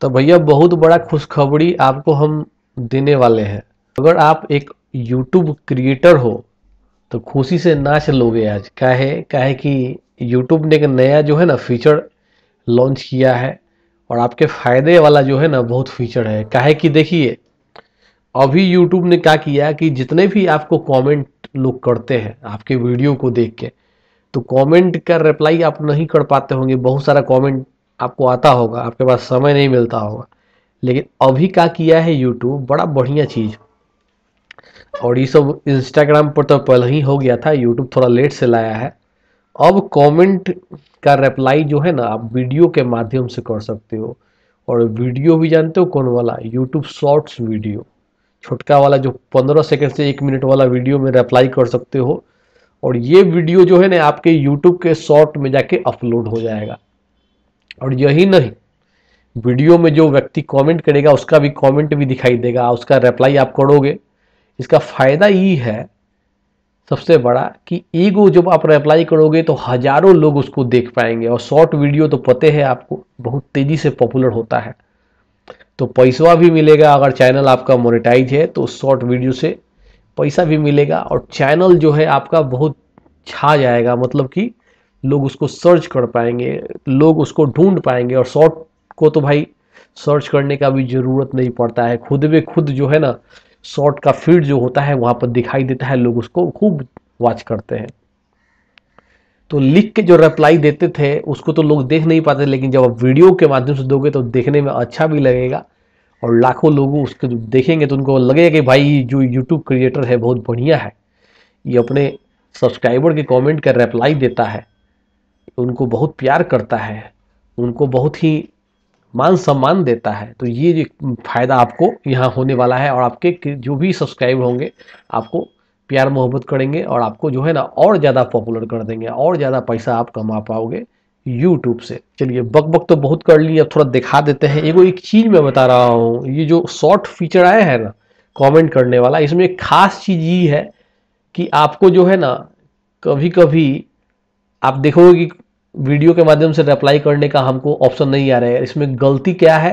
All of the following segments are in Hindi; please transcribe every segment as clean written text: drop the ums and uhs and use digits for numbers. तो भैया बहुत बड़ा खुशखबरी आपको हम देने वाले हैं। अगर आप एक YouTube क्रिएटर हो तो खुशी से नाच लोगे आज। काहे कि YouTube ने एक नया जो है ना फीचर लॉन्च किया है और आपके फायदे वाला जो है ना बहुत फीचर है। काहे कि देखिए अभी YouTube ने क्या किया कि जितने भी आपको कमेंट लोग करते हैं आपके वीडियो को देख के, तो कमेंट का रिप्लाई आप नहीं कर पाते होंगे, बहुत सारा कमेंट आपको आता होगा, आपके पास समय नहीं मिलता होगा। लेकिन अभी क्या किया है YouTube, बड़ा बढ़िया चीज़। और ये सब Instagram पर तो पहले ही हो गया था, YouTube थोड़ा लेट से लाया है। अब कमेंट का रिप्लाई जो है ना आप वीडियो के माध्यम से कर सकते हो। और वीडियो भी जानते हो कौन वाला, YouTube शॉर्ट्स वीडियो, छोटका वाला जो 15 सेकंड से 1 मिनट वाला वीडियो में रिप्लाई कर सकते हो। और ये वीडियो जो है ना आपके YouTube के शॉर्ट में जाके अपलोड हो जाएगा। और यही नहीं, वीडियो में जो व्यक्ति कमेंट करेगा उसका भी कमेंट भी दिखाई देगा, उसका रिप्लाई आप करोगे। इसका फायदा ये है सबसे बड़ा कि एगो जब आप रिप्लाई करोगे तो हजारों लोग उसको देख पाएंगे। और शॉर्ट वीडियो तो पते हैं आपको बहुत तेजी से पॉपुलर होता है, तो पैसा भी मिलेगा। अगर चैनल आपका मोनेटाइज है तो शॉर्ट वीडियो से पैसा भी मिलेगा और चैनल जो है आपका बहुत छा जाएगा, मतलब कि लोग उसको सर्च कर पाएंगे, लोग उसको ढूंढ पाएंगे। और शॉर्ट को तो भाई सर्च करने का भी ज़रूरत नहीं पड़ता है, खुद में खुद जो है ना शॉर्ट का फीड जो होता है वहाँ पर दिखाई देता है, लोग उसको खूब वॉच करते हैं। तो लिख के जो रिप्लाई देते थे उसको तो लोग देख नहीं पाते, लेकिन जब आप वीडियो के माध्यम से दोगे तो देखने में अच्छा भी लगेगा और लाखों लोग उसको देखेंगे तो उनको लगेगा कि भाई जो यूट्यूब क्रिएटर है बहुत बढ़िया है, ये अपने सब्सक्राइबर के कॉमेंट का रिप्लाई देता है, उनको बहुत प्यार करता है, उनको बहुत ही मान सम्मान देता है। तो ये फायदा आपको यहाँ होने वाला है। और आपके जो भी सब्सक्राइब होंगे आपको प्यार मोहब्बत करेंगे और आपको जो है ना और ज़्यादा पॉपुलर कर देंगे और ज़्यादा पैसा आप कमा पाओगे YouTube से। चलिए बकबक तो बहुत कर ली, अब थोड़ा दिखा देते हैं। एक चीज़ मैं बता रहा हूँ, ये जो शॉर्ट फीचर आया है ना कॉमेंट करने वाला, इसमें एक खास चीज़ ये है कि आपको जो है ना कभी कभी आप देखोगे कि वीडियो के माध्यम से रिप्लाई करने का हमको ऑप्शन नहीं आ रहा है। इसमें गलती क्या है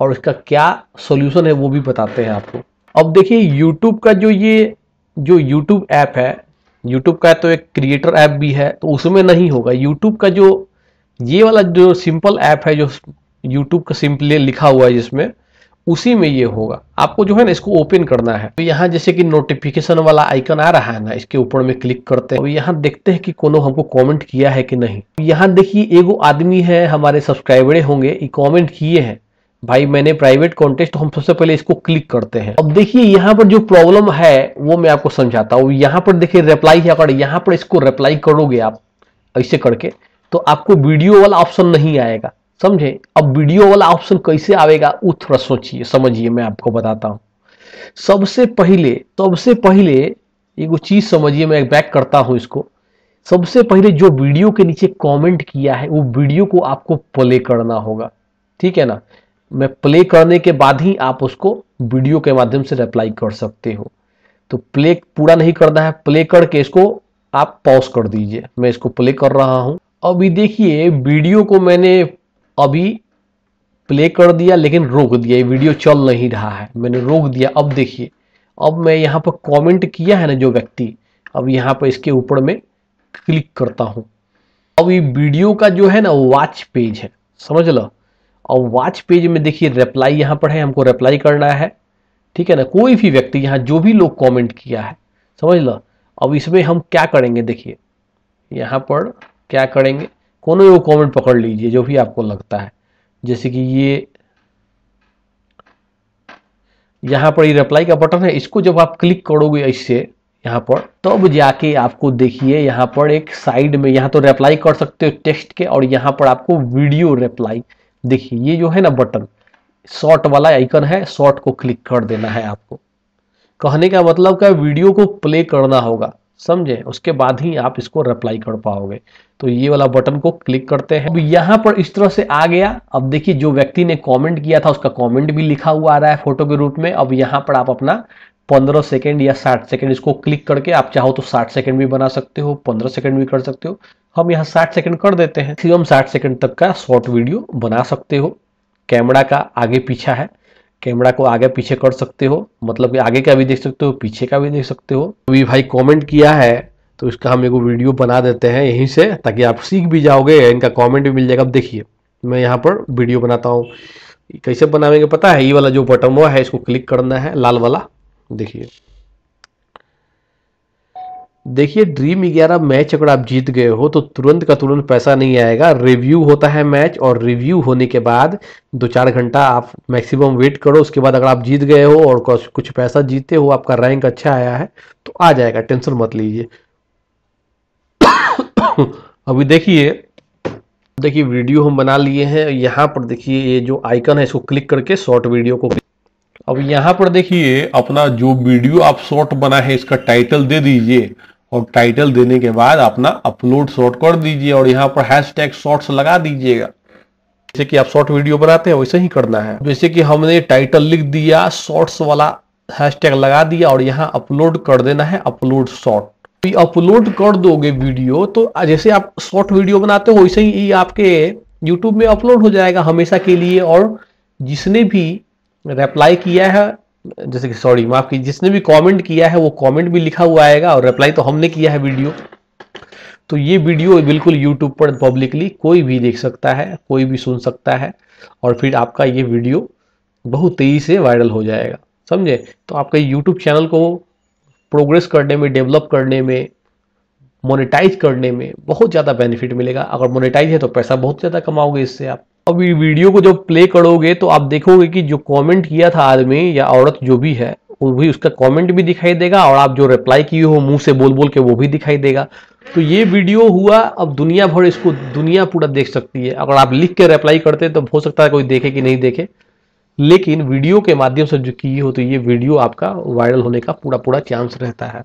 और इसका क्या सॉल्यूशन है वो भी बताते हैं आपको। अब देखिए YouTube का जो ये YouTube ऐप है, YouTube का तो एक क्रिएटर ऐप भी है, तो उसमें नहीं होगा। YouTube का जो ये वाला जो सिंपल ऐप है, जो YouTube का सिंपली लिखा हुआ है जिसमें, उसी में ये होगा। आपको जो है ना इसको ओपन करना है। तो यहाँ जैसे कि नोटिफिकेशन वाला आइकन आ रहा है ना, इसके ऊपर में क्लिक करते हैं और यहाँ देखते हैं कि कोनो हमको कमेंट किया है कि नहीं। यहाँ देखिए एगो आदमी है, हमारे सब्सक्राइबर होंगे, ये कमेंट किए हैं भाई मैंने प्राइवेट कॉन्टेस्ट, तो हम सबसे पहले इसको क्लिक करते हैं। अब देखिए यहाँ पर जो प्रॉब्लम है वो मैं आपको समझाता हूँ। यहाँ पर देखिए रिप्लाई है, अगर यहाँ पर इसको रिप्लाई करोगे आप ऐसे करके तो आपको वीडियो वाला ऑप्शन नहीं आएगा, समझे। अब वीडियो वाला ऑप्शन कैसे आएगा वो थोड़ा सोचिए समझिए, मैं आपको बताता हूँ। सबसे पहले एगो चीज समझिए, मैं बैक करता हूँ इसको। सबसे पहले जो वीडियो के नीचे कमेंट किया है वो वीडियो को आपको प्ले करना होगा, ठीक है ना। मैं प्ले करने के बाद ही आप उसको वीडियो के माध्यम से रिप्लाई कर सकते हो। तो प्ले पूरा नहीं करना है, प्ले करके इसको आप पॉज कर दीजिए। मैं इसको प्ले कर रहा हूँ। अभी देखिए वीडियो को मैंने अभी प्ले कर दिया लेकिन रोक दिया, ये वीडियो चल नहीं रहा है, मैंने रोक दिया। अब देखिए अब मैं यहाँ पर कमेंट किया है ना जो व्यक्ति, अब यहाँ पर इसके ऊपर में क्लिक करता हूँ। अब ये वीडियो का जो है ना वॉच पेज है, समझ लो। और वॉच पेज में देखिए रिप्लाई यहाँ पर है, हमको रिप्लाई करना है, ठीक है ना। कोई भी व्यक्ति यहाँ जो भी लोग कॉमेंट किया है, समझ लो। अब इसमें हम क्या करेंगे, देखिए यहाँ पर क्या करेंगे, कोनो वो कमेंट पकड़ लीजिए जो भी आपको लगता है। जैसे कि ये यहाँ पर ये रिप्लाई का बटन है, इसको जब आप क्लिक करोगे ऐसे यहाँ पर, तब जाके आपको देखिए यहाँ पर एक साइड में, यहाँ तो रिप्लाई कर सकते हो टेक्स्ट के और यहाँ पर आपको वीडियो रिप्लाई, देखिए ये जो है ना बटन शॉर्ट वाला आइकन है, शॉर्ट को क्लिक कर देना है आपको। कहने का मतलब क्या, वीडियो को प्ले करना होगा, समझे, उसके बाद ही आप इसको रिप्लाई कर पाओगे। तो ये वाला बटन को क्लिक करते हैं। अब यहाँ पर इस तरह से आ गया। अब देखिए जो व्यक्ति ने कमेंट किया था उसका कमेंट भी लिखा हुआ आ रहा है फोटो के रूप में। अब यहाँ पर आप अपना 15 सेकंड या 60 सेकंड इसको क्लिक करके, आप चाहो तो 60 सेकंड भी बना सकते हो, 15 सेकंड भी कर सकते हो। हम यहाँ 60 सेकंड कर देते हैं, फिर हम 60 सेकंड तक का शॉर्ट वीडियो बना सकते हो। कैमरा का आगे पीछा है, कैमरा को आगे पीछे कर सकते हो, मतलब कि आगे का भी देख सकते हो, पीछे का भी देख सकते हो। अभी भाई कमेंट किया है तो इसका हम एक वीडियो बना देते हैं यहीं से, ताकि आप सीख भी जाओगे, इनका कमेंट भी मिल जाएगा। अब देखिए मैं यहाँ पर वीडियो बनाता हूँ, कैसे बनावेंगे पता है? ये वाला जो बटन हुआ है इसको क्लिक करना है, लाल वाला। देखिए देखिए ड्रीम 11 मैच अगर आप जीत गए हो तो तुरंत का तुरंत पैसा नहीं आएगा, रिव्यू होता है मैच, और रिव्यू होने के बाद 2-4 घंटा आप मैक्सिमम वेट करो। उसके बाद अगर आप जीत गए हो और कुछ पैसा जीते हो, आपका रैंक अच्छा आया है तो आ जाएगा, टेंशन मत लीजिए। अभी देखिए देखिए वीडियो हम बना लिए हैं, यहाँ पर देखिए ये जो आइकन है इसको क्लिक करके शॉर्ट वीडियो को। अब यहाँ पर देखिए अपना जो वीडियो आप शॉर्ट बना है इसका टाइटल दे दीजिए, और टाइटल देने के बाद अपना अपलोड शॉर्ट कर दीजिए, और यहाँ पर हैशटैग शॉर्ट्स लगा दीजिएगा। जैसे कि आप शॉर्ट वीडियो बनाते हैं वैसे ही करना है। जैसे कि हमने टाइटल लिख दिया, शॉर्ट्स वाला हैशटैग लगा दिया, और यहाँ अपलोड कर देना है, अपलोड शॉर्ट। अपलोड कर दोगे वीडियो तो जैसे आप शॉर्ट वीडियो बनाते हो वैसे ही आपके YouTube में अपलोड हो जाएगा हमेशा के लिए। और जिसने भी रिप्लाई किया है, जैसे कि सॉरी माफ कीजिए, जिसने भी कमेंट किया है वो कमेंट भी लिखा हुआ आएगा, और रिप्लाई तो हमने किया है वीडियो। तो ये वीडियो बिल्कुल यूट्यूब पर पब्लिकली कोई भी देख सकता है, कोई भी सुन सकता है, और फिर आपका ये वीडियो बहुत तेज़ी से वायरल हो जाएगा, समझे? तो आपका यूट्यूब चैनल को प्रोग्रेस करने में, डेवलप करने में, मोनेटाइज करने में बहुत ज़्यादा बेनिफिट मिलेगा। अगर मोनेटाइज है तो पैसा बहुत ज़्यादा कमाओगे इससे आप। अब वीडियो को जब प्ले करोगे तो आप देखोगे कि जो कमेंट किया था आदमी या औरत जो भी है वो भी, उसका कमेंट भी दिखाई देगा, और आप जो रिप्लाई किए हो मुंह से बोल बोल के वो भी दिखाई देगा। तो ये वीडियो हुआ, अब दुनिया भर इसको दुनिया पूरा देख सकती है। अगर आप लिख के रिप्लाई करते तो हो सकता है कोई देखे कि नहीं देखे, लेकिन वीडियो के माध्यम से जो किए हो तो ये वीडियो आपका वायरल होने का पूरा पूरा चांस रहता है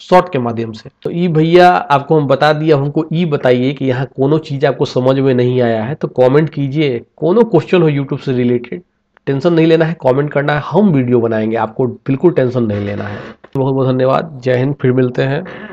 शॉर्ट के माध्यम से। तो ई भैया आपको हम बता दिया, हमको ई बताइए कि यहाँ कोनो चीज़ आपको समझ में नहीं आया है तो कमेंट कीजिए। कोनो क्वेश्चन हो यूट्यूब से रिलेटेड, टेंशन नहीं लेना है, कमेंट करना है, हम वीडियो बनाएंगे, आपको बिल्कुल टेंशन नहीं लेना है। बहुत बहुत धन्यवाद, जय हिंद, फिर मिलते हैं।